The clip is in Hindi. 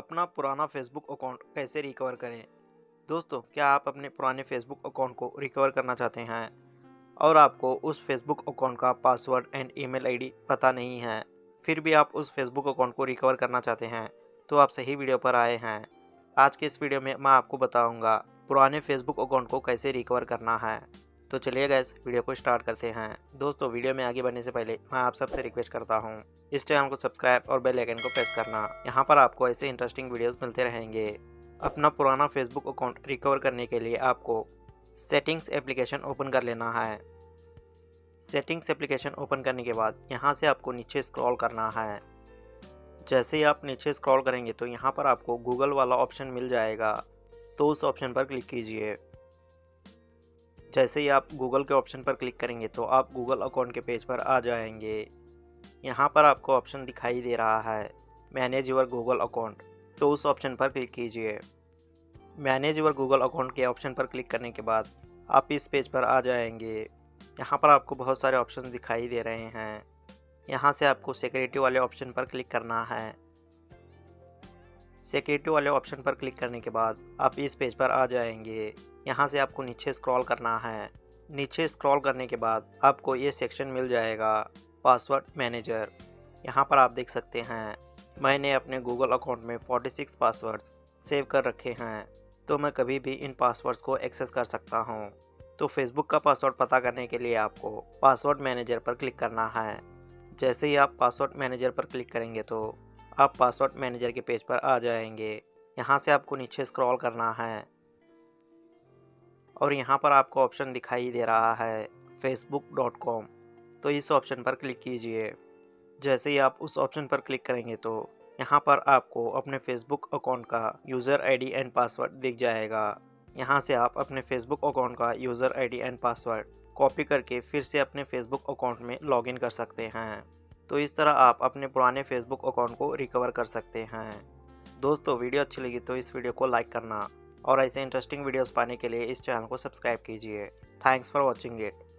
अपना पुराना फेसबुक अकाउंट कैसे रिकवर करें। दोस्तों, क्या आप अपने पुराने फेसबुक अकाउंट को रिकवर करना चाहते हैं और आपको उस फेसबुक अकाउंट का पासवर्ड एंड ईमेल आईडी पता नहीं है, फिर भी आप उस फेसबुक अकाउंट को रिकवर करना चाहते हैं? तो आप सही वीडियो पर आए हैं। आज के इस वीडियो में मैं आपको बताऊंगा पुराने फेसबुक अकाउंट को कैसे रिकवर करना है। तो चलिए गाइस, वीडियो को स्टार्ट करते हैं। दोस्तों, वीडियो में आगे बढ़ने से पहले मैं आप सबसे रिक्वेस्ट करता हूँ इस चैनल को सब्सक्राइब और बेल आइकन को प्रेस करना। यहाँ पर आपको ऐसे इंटरेस्टिंग वीडियोस मिलते रहेंगे। अपना पुराना फेसबुक अकाउंट रिकवर करने के लिए आपको सेटिंग्स एप्लीकेशन ओपन कर लेना है। सेटिंग्स एप्लीकेशन ओपन करने के बाद यहाँ से आपको नीचे स्क्रॉल करना है। जैसे ही आप नीचे स्क्रॉल करेंगे तो यहाँ पर आपको गूगल वाला ऑप्शन मिल जाएगा, तो उस ऑप्शन पर क्लिक कीजिए। जैसे ही आप गूगल के ऑप्शन पर क्लिक करेंगे तो आप गूगल अकाउंट के पेज पर आ जाएंगे। यहाँ पर आपको ऑप्शन दिखाई दे रहा है मैनेज योर गूगल अकाउंट, तो उस ऑप्शन पर क्लिक कीजिए। मैनेज योर गूगल अकाउंट के ऑप्शन पर क्लिक करने के बाद आप इस पेज पर आ जाएंगे। यहाँ पर आपको बहुत सारे ऑप्शन दिखाई दे रहे हैं। यहाँ से आपको सिक्योरिटी वाले ऑप्शन पर क्लिक करना है। सिक्योरिटी वाले ऑप्शन पर क्लिक करने के बाद आप इस पेज पर आ जाएंगे। यहाँ से आपको नीचे स्क्रॉल करना है। नीचे स्क्रॉल करने के बाद आपको ये सेक्शन मिल जाएगा पासवर्ड मैनेजर। यहाँ पर आप देख सकते हैं मैंने अपने गूगल अकाउंट में 46 पासवर्ड्स सेव कर रखे हैं, तो मैं कभी भी इन पासवर्ड्स को एक्सेस कर सकता हूँ। तो फेसबुक का पासवर्ड पता करने के लिए आपको पासवर्ड मैनेजर पर क्लिक करना है। जैसे ही आप पासवर्ड मैनेजर पर क्लिक करेंगे तो आप पासवर्ड मैनेजर के पेज पर आ जाएंगे। यहाँ से आपको नीचे स्क्रॉल करना है और यहाँ पर आपको ऑप्शन दिखाई दे रहा है facebook.com, तो इस ऑप्शन पर क्लिक कीजिए। जैसे ही आप उस ऑप्शन पर क्लिक करेंगे तो यहाँ पर आपको अपने फेसबुक अकाउंट का यूज़र आईडी एंड पासवर्ड दिख जाएगा। यहाँ से आप अपने फेसबुक अकाउंट का user ID and password copy करके फिर से अपने फेसबुक अकाउंट में लॉगिन कर सकते हैं। तो इस तरह आप अपने पुराने फेसबुक अकाउंट को रिकवर कर सकते हैं। दोस्तों, वीडियो अच्छी लगी तो इस वीडियो को लाइक करना और ऐसे इंटरेस्टिंग वीडियोस पाने के लिए इस चैनल को सब्सक्राइब कीजिए। Thanks for watching it.